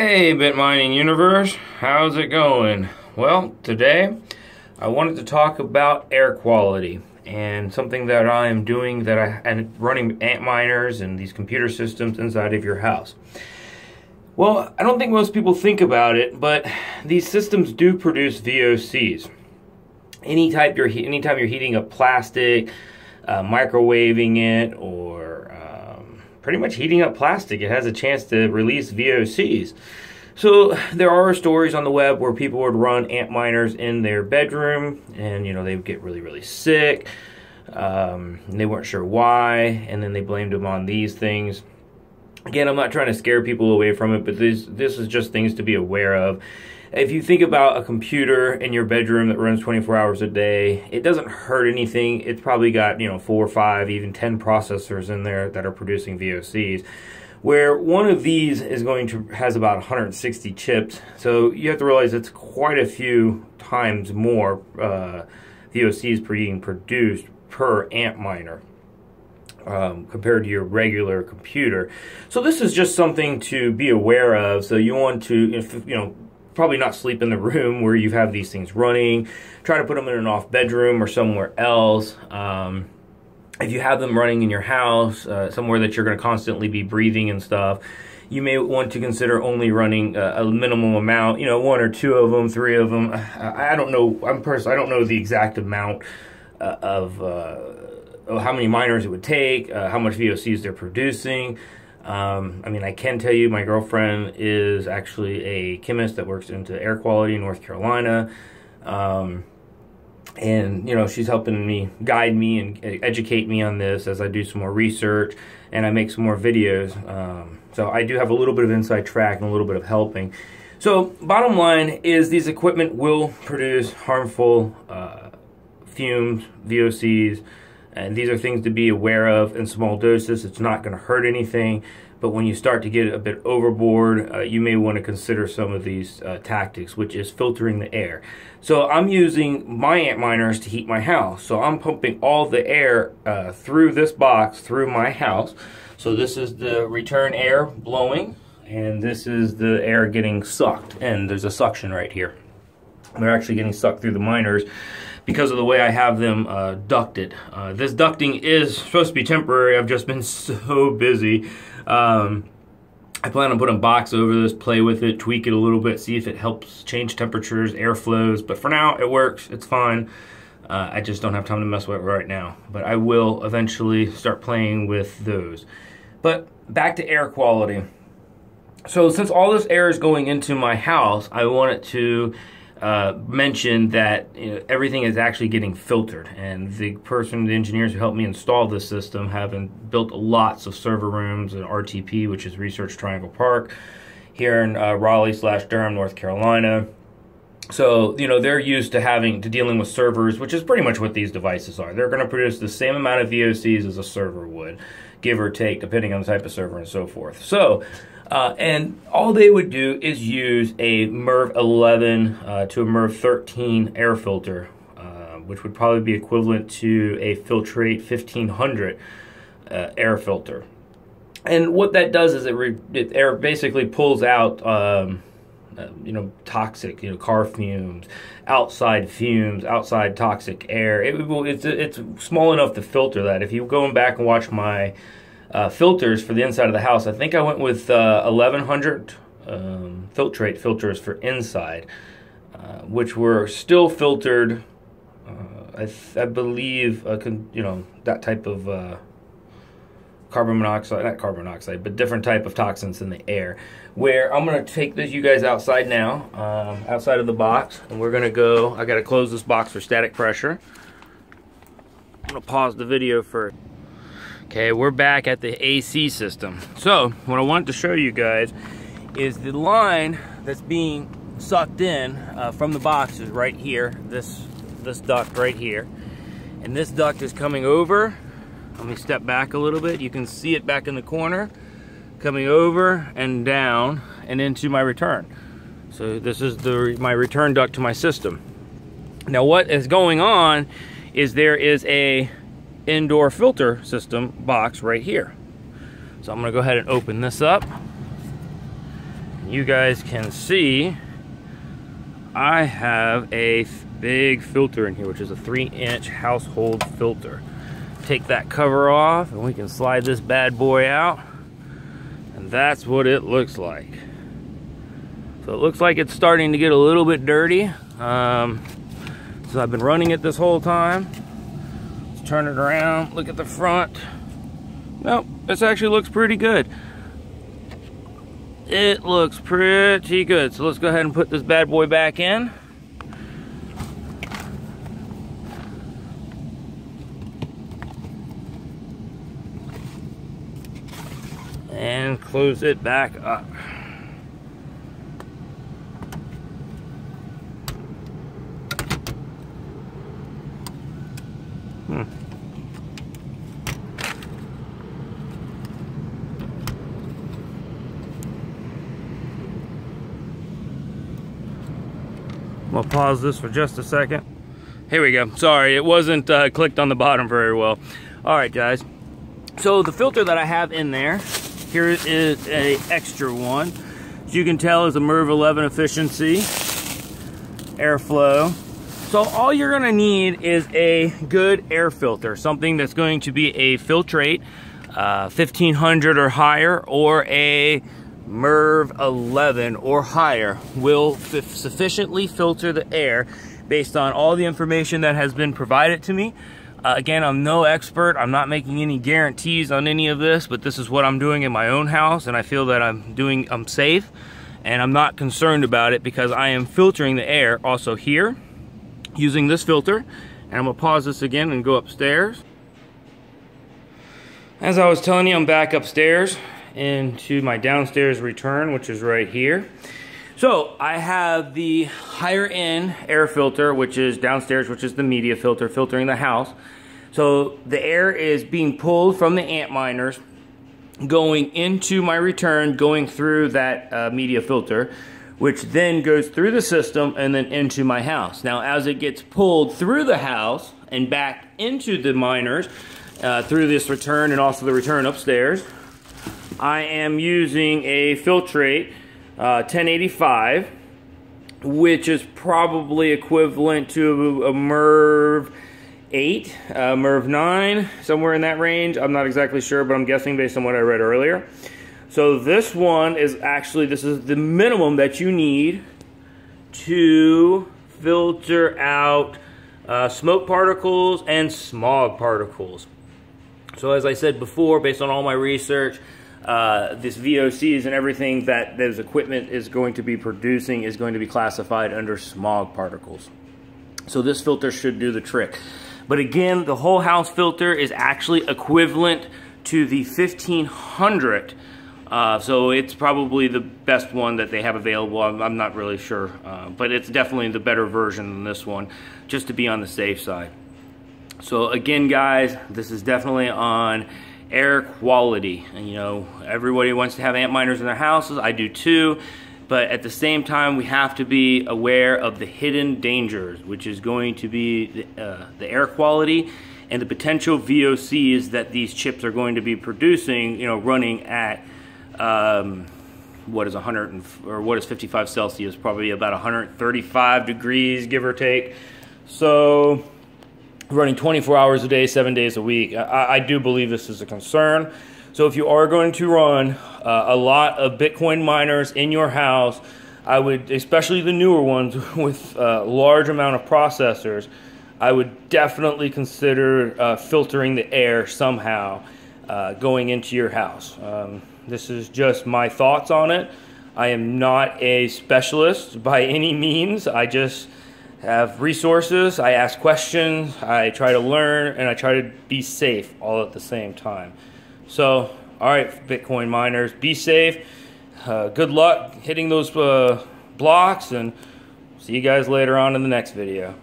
Hey BitMining Universe, how's it going? Well, today I wanted to talk about air quality and something that I am doing that I'm running Ant Miners and these computer systems inside of your house. Well, I don't think most people think about it, but these systems do produce VOCs. Anytime you're heating up plastic, microwaving it, or pretty much heating up plastic, it has a chance to release VOCs. So there are stories on the web where people would run Ant Miners in their bedroom, and you know, they would get really, really sick. They weren't sure why, and then they blamed them on these things. Again, I'm not trying to scare people away from it, but this is just things to be aware of. If you think about a computer in your bedroom that runs 24 hours a day, it doesn't hurt anything. It's probably got, you know, 4 or 5, even 10 processors in there that are producing VOCs, where one of these is going to has about 160 chips. So you have to realize it's quite a few times more VOCs being produced per Ant Miner compared to your regular computer. So this is just something to be aware of. So you want to, probably not sleep in the room where you have these things running. Try to put them in an off bedroom or somewhere else. If you have them running in your house, somewhere that you're going to constantly be breathing and stuff, you may want to consider only running a minimum amount, you know, 1 or 2 of them, 3 of them. I don't know. I don't know the exact amount of how many miners it would take, how much VOCs they're producing. I mean, I can tell you my girlfriend is actually a chemist that works into air quality in North Carolina. And, you know, she's helping me, guide me and educate me on this as I do some more research and I make some more videos. So I do have a little bit of inside track and a little bit of helping. So bottom line is these equipment will produce harmful fumes, VOCs, and these are things to be aware of in small doses. It's not going to hurt anything, but when you start to get a bit overboard, you may want to consider some of these tactics, which is filtering the air. So I'm using my Ant Miners to heat my house. So I'm pumping all the air through this box, through my house. So this is the return air blowing, and this is the air getting sucked. And there's a suction right here. They're actually getting sucked through the miners because of the way I have them ducted. This ducting is supposed to be temporary. I've just been so busy. I plan on putting a box over this, play with it, tweak it a little bit, see if it helps change temperatures, air flows. But for now, it works. It's fine. I just don't have time to mess with it right now. But I will eventually start playing with those. But back to air quality. So since all this air is going into my house, I want it to mentioned that, you know, everything is actually getting filtered, and the engineers who helped me install this system have built lots of server rooms in RTP, which is Research Triangle Park, here in Raleigh/Durham, North Carolina. So, you know, they're used to dealing with servers, which is pretty much what these devices are. They're going to produce the same amount of VOCs as a server would, give or take, depending on the type of server and so forth. So, and all they would do is use a MERV 11 to a MERV 13 air filter, which would probably be equivalent to a Filtrete 1500 air filter. And what that does is it basically pulls out toxic, car fumes, outside fumes, outside toxic air. It's small enough to filter that. If you go back and watch my filters for the inside of the house, I think I went with 1100 Filtrete filters for inside, which were still filtered. I believe, that type of carbon monoxide, not carbon monoxide, but different type of toxins in the air. Where I'm going to take this, you guys, outside now, outside of the box, and we're going to go, I got to close this box for static pressure. I'm going to pause the video for, okay, we're back at the AC system. So what I wanted to show you guys is the line that's being sucked in from the box is right here, this duct right here. And this duct is coming over. Let me step back a little bit. You can see it back in the corner, coming over and down and into my return. So this is my return duct to my system. Now what is going on is there is a indoor filter system box right here. So I'm gonna go ahead and open this up. you guys can see I have a big filter in here, which is a 3-inch household filter. Take that cover off and we can slide this bad boy out, and that's what it looks like. So it looks like it's starting to get a little bit dirty. So I've been running it this whole time. Let's turn it around, look at the front. Nope, this actually looks pretty good. It looks pretty good. So let's go ahead and put this bad boy back in. And close it back up. I'll pause this for just a second. Here we go. Sorry, it wasn't clicked on the bottom very well. All right, guys. So the filter that I have in there, here is a extra one. As you can tell, is a MERV 11 efficiency airflow. So all you're gonna need is a good air filter, something that's going to be a Filtrete 1500 or higher, or a MERV 11 or higher will sufficiently filter the air based on all the information that has been provided to me. Again, I'm no expert. I'm not making any guarantees on any of this, but this is what I'm doing in my own house, and I feel that I'm safe, and I'm not concerned about it because I am filtering the air also here using this filter. And I'm gonna pause this again and go upstairs. As I was telling you, I'm back upstairs into my downstairs return, which is right here. So I have the higher end air filter, which is downstairs, which is the media filter, filtering the house. So the air is being pulled from the Ant Miners, going into my return, going through that media filter, which then goes through the system and then into my house. Now, as it gets pulled through the house and back into the miners through this return and also the return upstairs, I am using a Filtrete 1085, which is probably equivalent to a MERV 8, MERV 9, somewhere in that range. I'm not exactly sure, but I'm guessing based on what I read earlier. So this one is actually, this is the minimum that you need to filter out smoke particles and smog particles. So as I said before, based on all my research, this VOCs and everything that this equipment is going to be producing is going to be classified under smog particles. So this filter should do the trick. But again, the whole house filter is actually equivalent to the 1500. So it's probably the best one that they have available. I'm not really sure, but it's definitely the better version than this one, just to be on the safe side. So again, guys, this is definitely on air quality. And you know, everybody wants to have Ant Miners in their houses. I do too. But at the same time, we have to be aware of the hidden dangers, which is going to be the air quality and the potential VOCs that these chips are going to be producing, you know, running at what is 55 Celsius, probably about 135 degrees, give or take. So running 24 hours a day, 7 days a week. I do believe this is a concern. So if you are going to run a lot of Bitcoin miners in your house, I would, especially the newer ones with a large amount of processors, I would definitely consider filtering the air somehow going into your house. This is just my thoughts on it. I am not a specialist by any means. I just have resources, I ask questions, I try to learn, and I try to be safe all at the same time. So, all right, Bitcoin miners, be safe. Good luck hitting those blocks, and see you guys later on in the next video.